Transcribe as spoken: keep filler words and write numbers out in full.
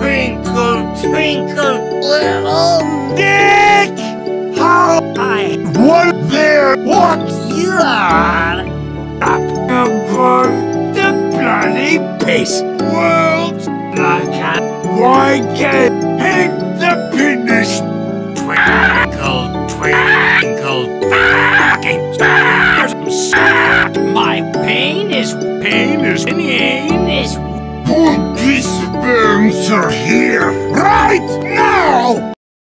Sprinkle, sprinkle, little Dick! How I want there what you are up above the bloody peace world like a wicked in the penis. Twinkle, twinkle, fucking stars. My pain is pain is in the anus. All these sperms are here right now!